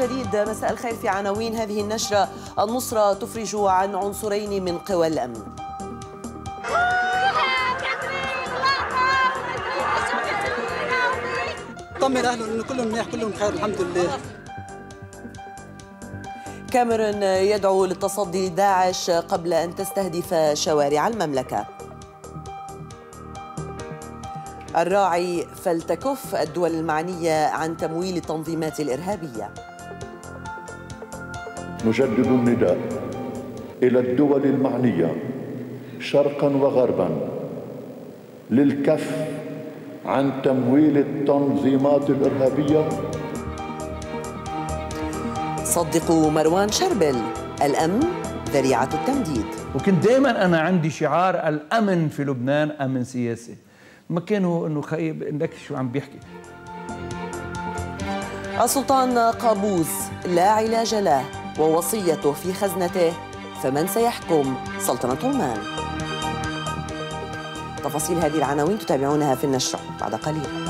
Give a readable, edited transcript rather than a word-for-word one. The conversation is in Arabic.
الجديد، مساء الخير. في عناوين هذه النشرة: النصرة تفرج عن عنصرين من قوى الأمن. طمن أهله إنه كلهم منيح، كلهم بخير الحمد لله. كاميرون يدعو للتصدي لداعش قبل أن تستهدف شوارع المملكة. الراعي فلتكف الدول المعنية عن تمويل التنظيمات الإرهابية. نجدد النداء إلى الدول المعنية شرقا وغربا للكف عن تمويل التنظيمات الإرهابية. صدقوا مروان شربل، الأمن ذريعة التمديد. وكنت دائما أنا عندي شعار الأمن في لبنان أمن سياسي، ما كانوا إنه خايب إنك شو عم بيحكي. السلطان قابوس لا علاج له ووصيته في خزنته، فمن سيحكم سلطنة عمان؟ تفاصيل هذه العناوين تتابعونها في النشرة بعد قليل.